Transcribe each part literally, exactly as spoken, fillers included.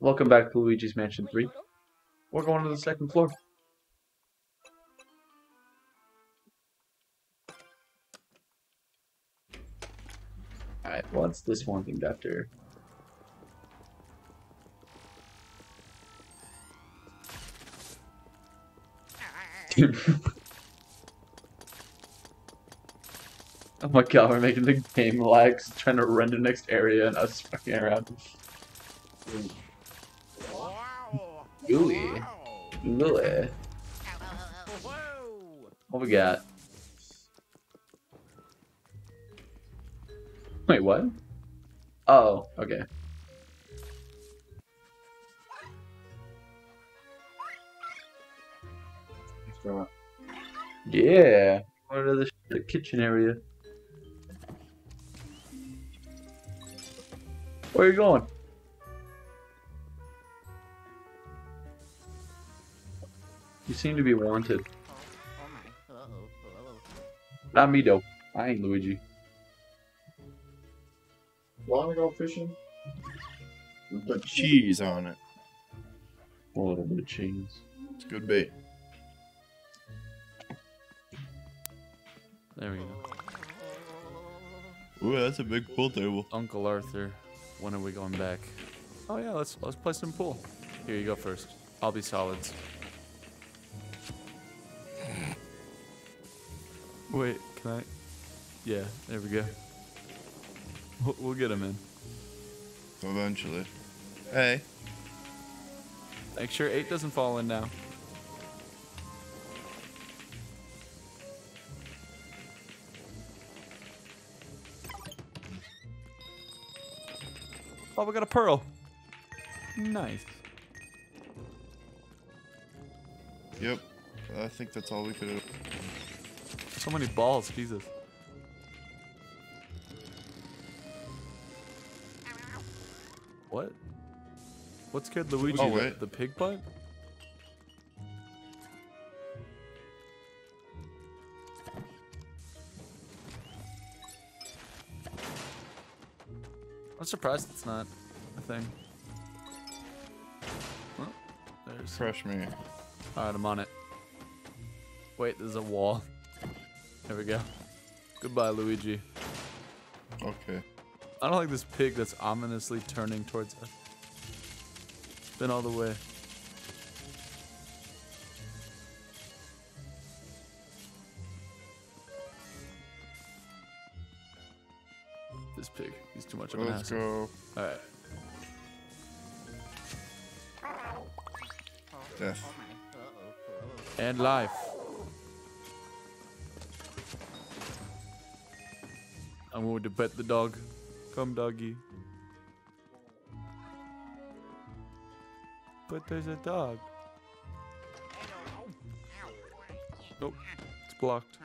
Welcome back to Luigi's Mansion three. We're going to the second floor. Alright, well, it's this one thing after. Oh my god, we're making the game lag, trying to render next area and us fucking around. Gooey. Lily. What we got? Wait, what? Oh, okay. Yeah. What are the, the kitchen area? Where are you going? You seem to be wanted. Not me though. I ain't Luigi. Want to go fishing? Put cheese on it. A little bit of cheese. It's good bait. There we go. Ooh, that's a big pool table. Uncle Arthur, when are we going back? Oh yeah, let's let's play some pool. Here you go first. I'll be solids. Wait, can I? Yeah, there we go. We'll, we'll get him in. Eventually. Hey. Make sure eight doesn't fall in now. Oh, we got a pearl. Nice. Yep. I think that's all we could do. So many balls, Jesus. What? What scared Luigi? Oh, wait. The, the pig butt? I'm surprised it's not a thing. Oh, there's... Fresh meat. Alright, I'm on it. Wait, there's a wall. There we go. Goodbye, Luigi. Okay. I don't like this pig that's ominously turning towards us. It's been all the way. This pig. He's too much of an asshole. Let's go. Alright. Death. And life. I'm going to pet the dog. Come, doggy. But there's a dog. Nope. It's blocked.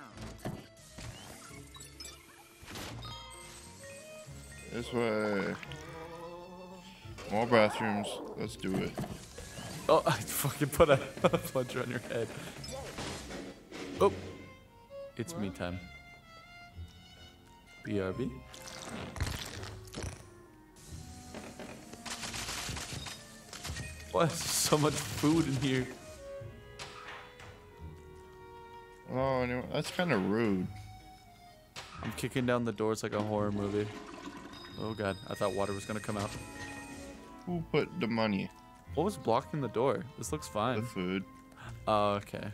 This way. More bathrooms. Let's do it. Oh, I fucking put a plunger on your head. Oh. It's me time. B R B. Why is so much food in here? Oh, anyway, that's kind of rude. I'm kicking down the doors like a horror movie. Oh god, I thought water was gonna come out. Who put the money? What was blocking the door? This looks fine. The food. Oh, okay.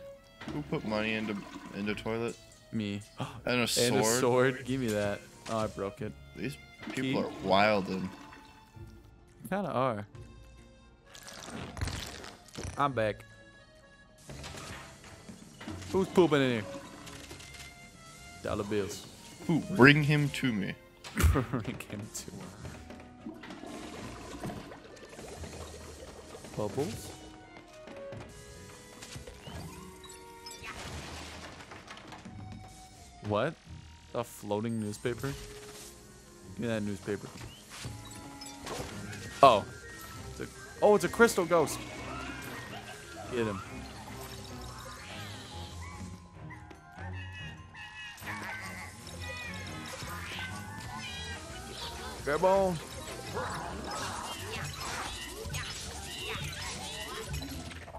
Who put money in the, in the toilet? Me. And a sword? And a sword? Give me that. Oh, I broke it. These people Key. Are wildin'. Kinda are. I'm back. Who's pooping in here? Dollar bills. Ooh, bring him to me. Bring him to me. Bubbles? What? A floating newspaper? Give me that newspaper. Oh. It's a, oh, it's a crystal ghost. Get him. Bare bone.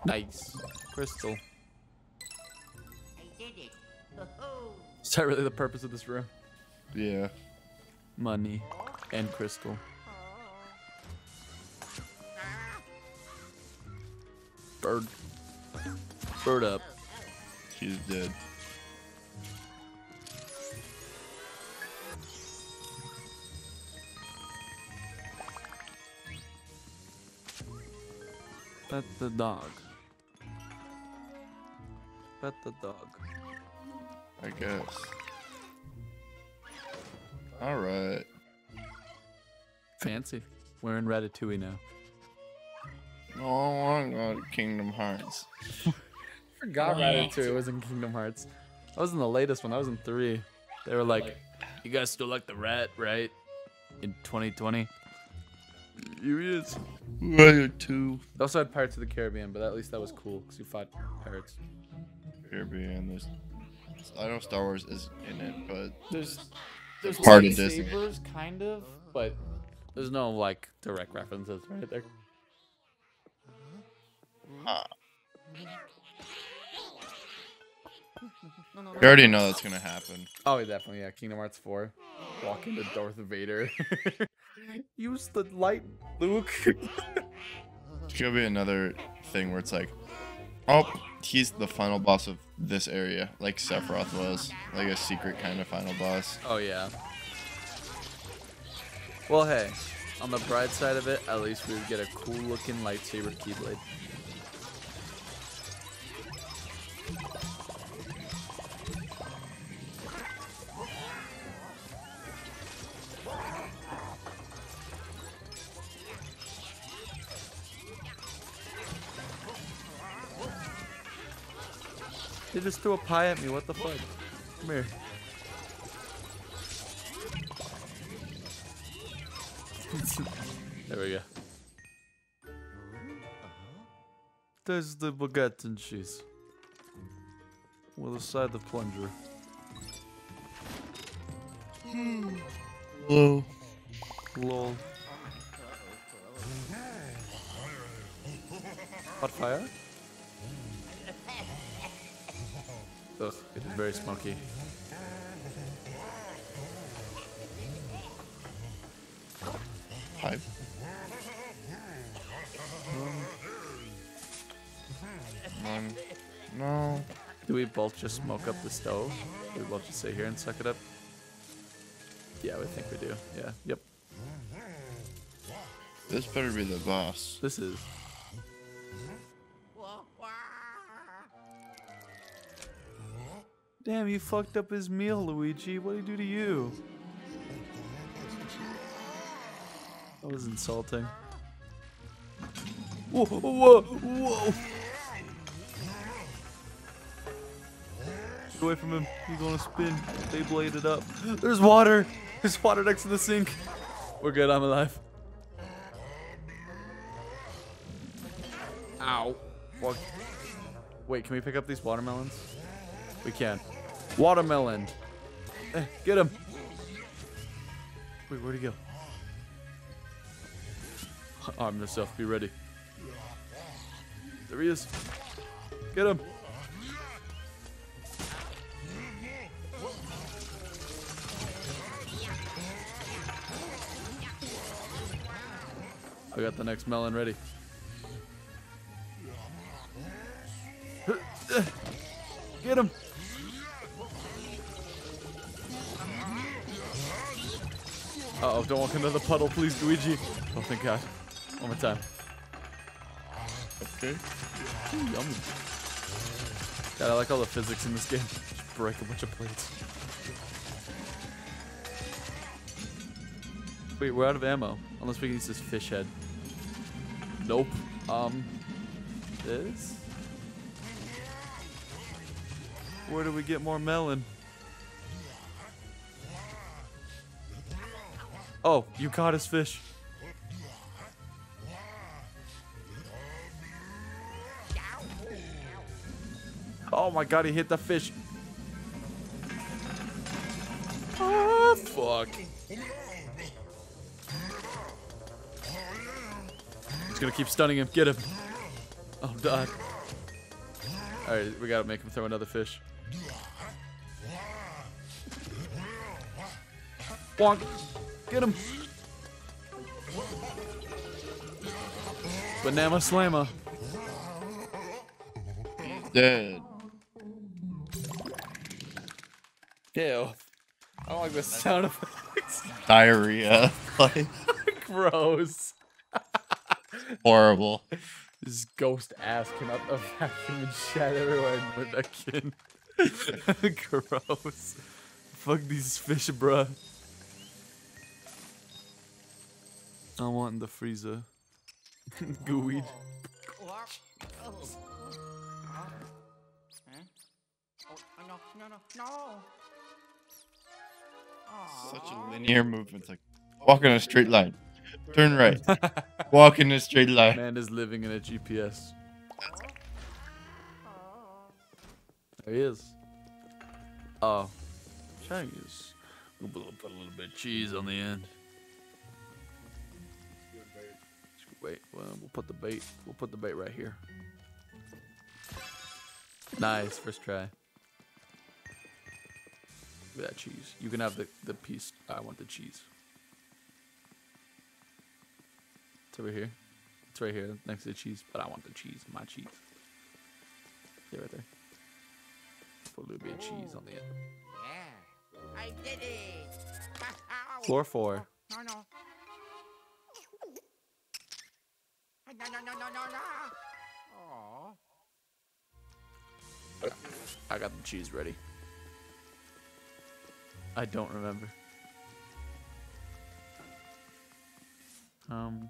Nice. Crystal. I did it. Is that really the purpose of this room? Yeah. Money and crystal. Bird. Bird up. She's dead. Pet the dog. Pet the dog. I guess. Alright. Fancy. We're in Ratatouille now. Oh, I got Kingdom Hearts. I forgot oh, Ratatouille yeah. was in Kingdom Hearts. I was in the latest one. I was in three. They were like, like you guys still like the rat, right? In twenty twenty. Here he is. Ratatouille. They also had Pirates of the Caribbean, but at least that was cool because you fought pirates. Caribbean. There's, I know Star Wars isn't in it, but there's there's part of Disney. Sabers, kind of, but there's no like direct references, right? They're... Huh. You already know that's gonna happen. Oh, definitely, yeah. Kingdom Hearts four. Walk into Darth Vader. Use the light, Luke. It's gonna be another thing where it's like, oh, he's the final boss of this area, like Sephiroth was, like a secret kind of final boss. Oh yeah. Well, hey, on the bright side of it, at least we would get a cool-looking lightsaber keyblade. They just threw a pie at me, what the fuck? Come here. There we go. There's the baguette and cheese. We'll aside the plunger. Hello. Lol. Hot fire? Ugh, it is very smoky. Hi. Um, no. Do we both just smoke up the stove? Do we both just sit here and suck it up? Yeah, we think we do. Yeah, yep. This better be the boss. This is. Damn, you fucked up his meal, Luigi. What did he do to you? That was insulting. Whoa, whoa, whoa! Get away from him. He's gonna spin. They blade it up. There's water! There's water next to the sink. We're good, I'm alive. Ow. Walk. Wait, can we pick up these watermelons? We can. Watermelon. Eh, get him. Wait, where'd he go? Arm yourself. Be ready. There he is. Get him. I got the next melon ready. Get him. Uh oh, don't walk into the puddle, please, Luigi. Oh, thank God. One more time. Okay. Ooh, yummy. God, I like all the physics in this game. Just break a bunch of plates. Wait, we're out of ammo. Unless we can use this fish head. Nope. Um, this? Where do we get more melon? Oh, you caught his fish. Oh my God, he hit the fish. Ah, fuck. just gonna keep stunning him. Get him. Oh, God. Alright, we gotta make him throw another fish. Bonk. Get him. Banana slammer. Dead. Ew. I don't like the sound effects. Diarrhea. Like, gross. Horrible. This ghost ass came out of a vacuum and shat everywhere in my kid. Gross. Fuck these fish, bruh. I want in the freezer. Gooey. No, no, no, no. Such a linear movement. It's like walk in a straight line. Turn right. Walk in a straight line. Man is living in a G P S. There he is. Oh. Chinese. We'll put a little bit of cheese on the end. Wait, well, we'll put the bait. We'll put the bait right here. Nice, first try. Look at that cheese. You can have the, the piece. I want the cheese. It's over here. It's right here next to the cheese, but I want the cheese. My cheese. Yeah, right there. Put a little bit of cheese on the end. Yeah. I did it. Floor four. No, no. No, no, no, no, no, no. I got the cheese ready. I don't remember. Um,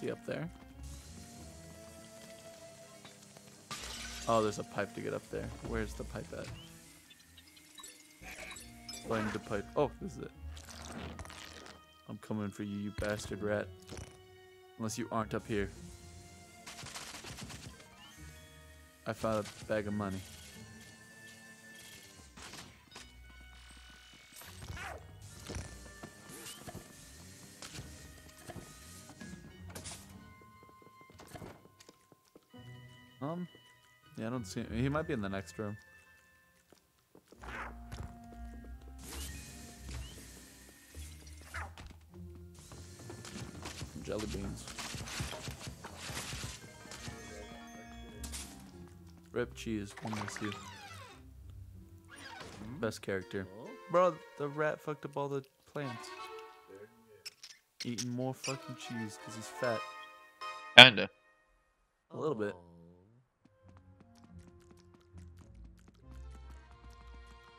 see up there. Oh, there's a pipe to get up there. Where's the pipe at? Oh, I need the pipe. Oh, this is it. I'm coming for you, you bastard rat. Unless you aren't up here. I found a bag of money. Um, yeah, I don't see him. He might be in the next room. Some jelly beans. Rip cheese, one miss you. Best character. Bro, the rat fucked up all the plants. Eating more fucking cheese because he's fat. Kinda. A little bit.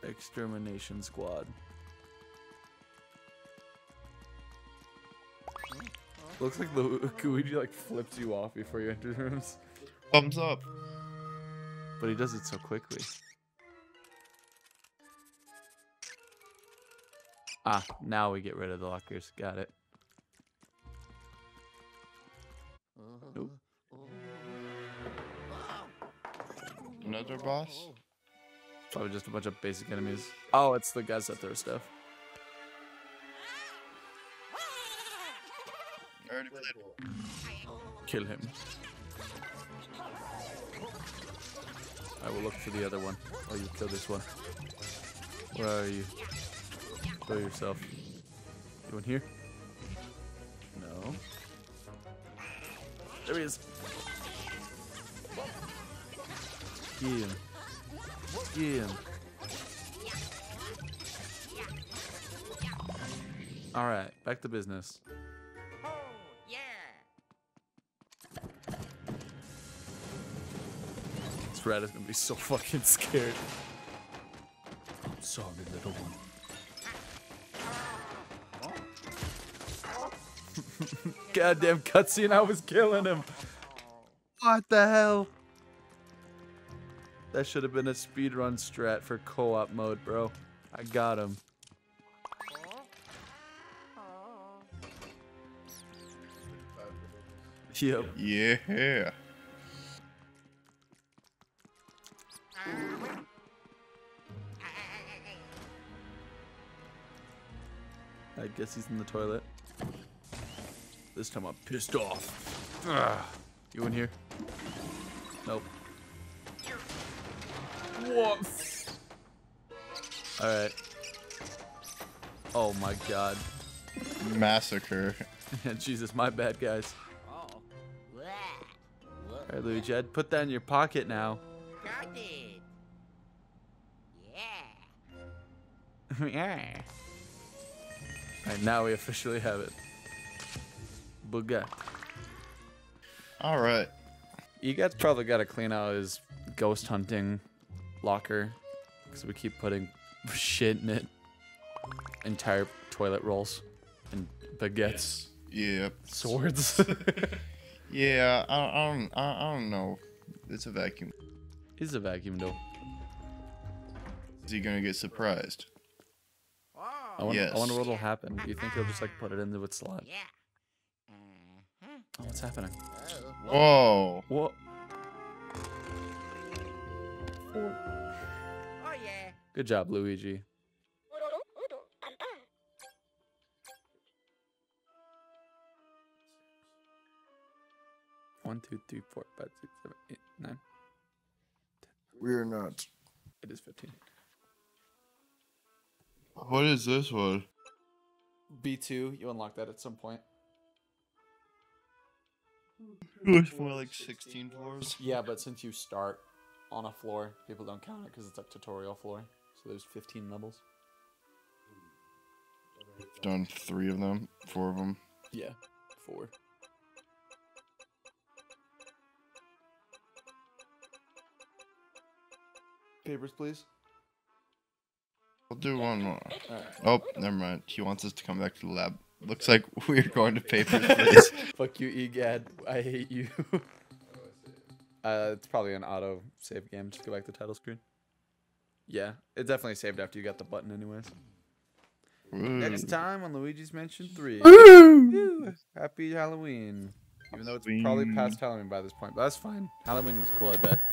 Extermination squad. Looks like Luigi like flips you off before you enter the rooms. Thumbs up. But he does it so quickly. Ah, now we get rid of the lockers. Got it. Nope. Another boss? Probably just a bunch of basic enemies. Oh, it's the guys that throw stuff. Kill him. I will look for the other one. Oh, you killed this one. Where are you? Kill yourself. You in here? No. There he is. Kill him. Yeah. All right, back to business. Oh, yeah. This rat is gonna be so fucking scared. I'm sorry, little one. Goddamn cutscene! I was killing him. What the hell? That should have been a speedrun strat for co-op mode, bro. I got him. Yep. Yeah. I guess he's in the toilet. This time I'm pissed off. Ugh. You in here? Nope. What? Alright. Oh my god. Massacre. Jesus, my bad, guys. Alright, Luigi, I'd put that in your pocket now. Yeah. Alright, now we officially have it. Booga. Alright. EGAD's probably got to clean out his ghost hunting locker. Because we keep putting shit in it. Entire toilet rolls. And baguettes. Yeah. Swords. Yeah, I, I, don't, I, I don't know. It's a vacuum. It's a vacuum, though. Is he going to get surprised? I wonder, yes. I wonder what will happen. You think he'll just like put it into its slot? Yeah. Oh, what's happening? Whoa. Whoa. Oh, yeah. Good job, Luigi. One, two, three, four, five, six, seven, eight, nine. ten. We're not. It is fifteen. What is this one? B two. You unlock that at some point. It's more like sixteen floors. Yeah, but since you start on a floor, people don't count it because it's a tutorial floor. So there's fifteen levels. I've done three of them, four of them. Yeah, four. Papers, please. We'll do one more. Right. Oh, never mind. He wants us to come back to the lab. Looks like we're going to papers, please. Fuck you, EGAD. I hate you. uh, it's probably an auto save game. Just go back to the title screen. Yeah, it definitely saved after you got the button, anyways. Ooh. Next time on Luigi's Mansion three. Ooh. Happy Halloween. Even though it's probably past Halloween by this point, but that's fine. Halloween was cool, I bet.